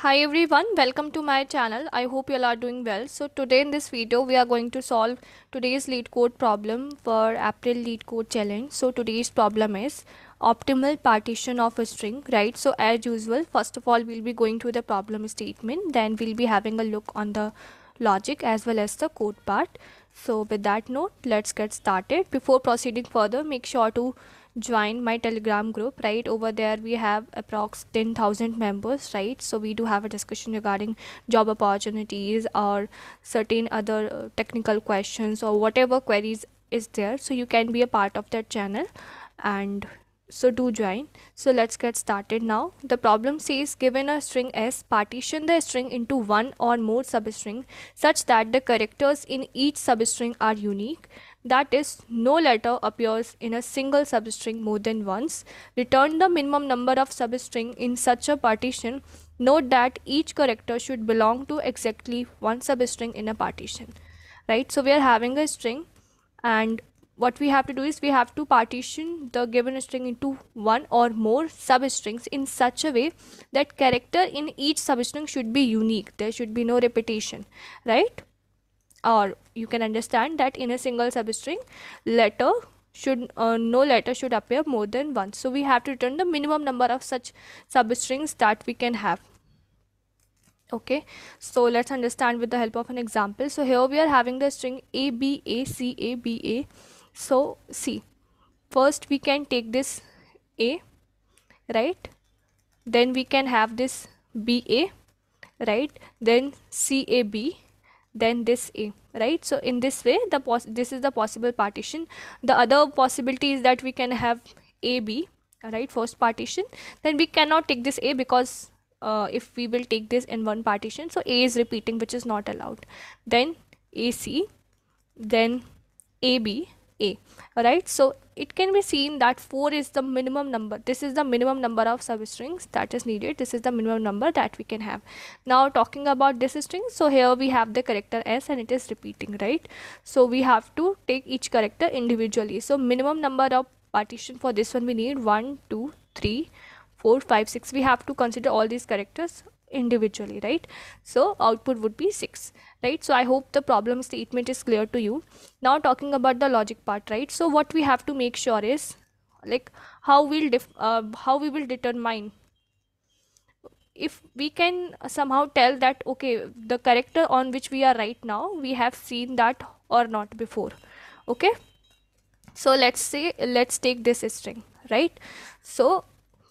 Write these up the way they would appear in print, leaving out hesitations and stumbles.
Hi everyone, welcome to my channel. I hope you all are doing well. So today in this video we are going to solve today's LeetCode problem for April LeetCode challenge. So today's problem is optimal partition of a string, right? So as usual, first of all we'll be going through the problem statement, then we'll be having a look on the logic as well as the code part. So with that note, let's get started. Before proceeding further, make sure to join my Telegram group, right? Over there we have approx 10,000 members, right? So we do have a discussion regarding job opportunities or certain other technical questions or whatever queries is there, so you can be a part of that channel, and so do join. So let's get started now. The problem says, given a string S, partition the string into one or more substring such that the characters in each substring are unique. That is, no letter appears in a single substring more than once. Return the minimum number of substrings in such a partition. Note that each character should belong to exactly one substring in a partition, right? So we are having a string, and what we have to do is we have to partition the given string into one or more substrings in such a way that character in each substring should be unique. There should be no repetition, right? Or you can understand that in a single substring, no letter should appear more than once. So we have to return the minimum number of such substrings that we can have. Okay, so let's understand with the help of an example. So here we are having the string A B A C A B A. So see, first we can take this A, right? Then we can have this B A, right? Then C A B, then this A, right? So in this way, this is the possible partition. The other possibility is that we can have A B, right? First partition. Then we cannot take this A because if we will take this in one partition, so A is repeating, which is not allowed. Then AC, then AB, A. Alright, so it can be seen that 4 is the minimum number. This is the minimum number of substrings that is needed. This is the minimum number that we can have. Now talking about this string, so here we have the character S and it is repeating, right? So we have to take each character individually. So minimum number of partition for this one we need 1, 2, 3, 4, 5, 6. We have to consider all these characters individually, right? So output would be 6, right? So I hope the problem statement is clear to you. Now talking about the logic part, right? So what we have to make sure is like how we will determine if we can somehow tell that okay, the character on which we are right now, we have seen that or not before. Okay, so let's take this string, right? So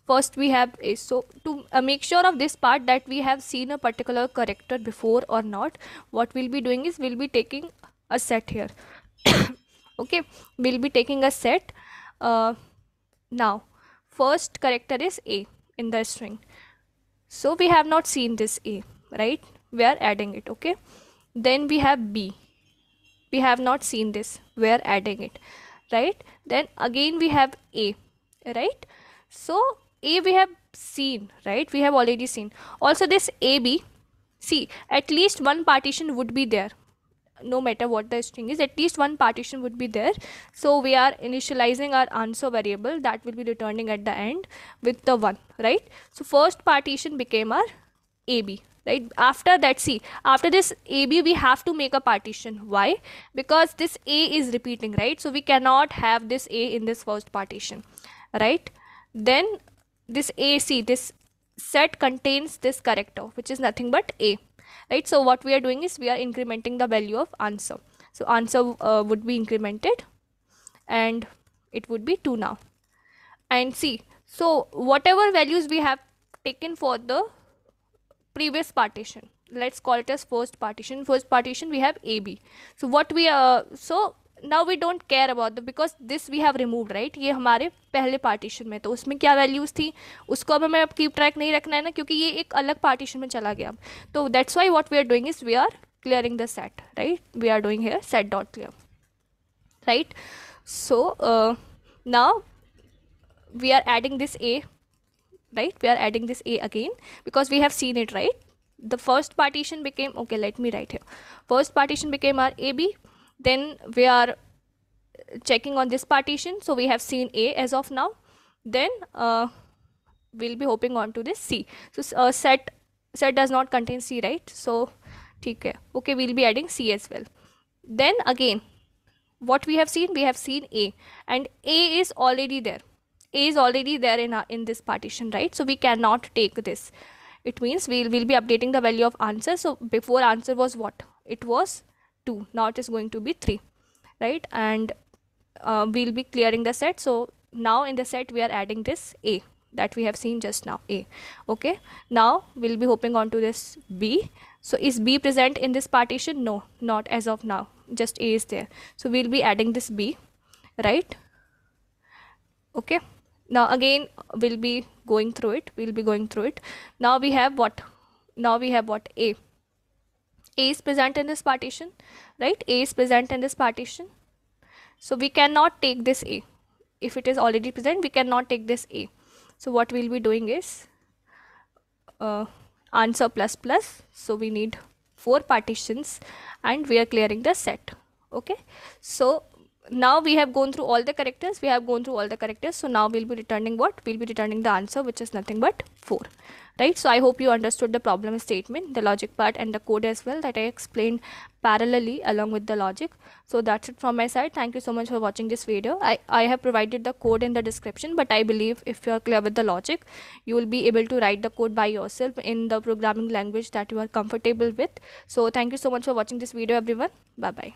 first we have A. So to make sure of this part that we have seen a particular character before or not, what we'll be doing is we'll be taking a set here. Okay, we'll be taking a set. Now first character is A in the string, so we have not seen this A, right? We are adding it. Okay, then we have B, we have not seen this, we are adding it, right? Then again we have A, right? So A we have seen, right? We have already seen. Also this AB, see, at least one partition would be there. No matter what the string is, at least one partition would be there. So we are initializing our answer variable that will be returning at the end with the 1, right? So first partition became our AB, right? After that, see, after this AB we have to make a partition. Why? Because this A is repeating, right? So we cannot have this A in this first partition, right? Then this AC, this set contains this character which is nothing but A, right? So what we are doing is we are incrementing the value of answer. So answer would be incremented and it would be 2 now. And see, so whatever values we have taken for the previous partition, let's call it as first partition. First partition we have AB. So what we now we don't care about them because this we have removed, right? ये हमारे पहले partition में, तो उसमें क्या values थी उसको अब हमें keep track नहीं रखना है ना, क्योंकि ये एक अलग partition में चला गया अब. तो that's why what we are doing is we are clearing the set, right? We are doing here set dot clear, right? So now we are adding this A, right? We are adding this A again because we have seen it, right? The first partition became, okay, let me write here. First partition became our AB. Then we are checking on this partition, so we have seen A as of now. Then we'll be hopping on to this C. So set set does not contain C, right? So okay, we'll be adding C as well. Then again, what we have seen A, and A is already there. A is already there in this partition, right? So we cannot take this. It means we'll be updating the value of answer. So before answer was what? It was 2. Now it is going to be 3, right? And we'll be clearing the set. So now in the set we are adding this A that we have seen just now, A. Okay, now we'll be hopping on to this B. So is B present in this partition? No, not as of now, just A is there. So we'll be adding this B, right? Okay, now again we'll be going through it, now we have what? A. A is present in this partition, right? A is present in this partition, so we cannot take this A. If it is already present, we cannot take this A. So what we'll be doing is answer plus plus. So we need 4 partitions and we are clearing the set. Okay, so now we have gone through all the characters, so now we'll be returning what? We'll be returning the answer, which is nothing but 4, right? So I hope you understood the problem statement, the logic part and the code as well, that I explained parallelly along with the logic. So that's it from my side. Thank you so much for watching this video. I have provided the code in the description, but I believe if you are clear with the logic, you will be able to write the code by yourself in the programming language that you are comfortable with. So thank you so much for watching this video, everyone. Bye bye.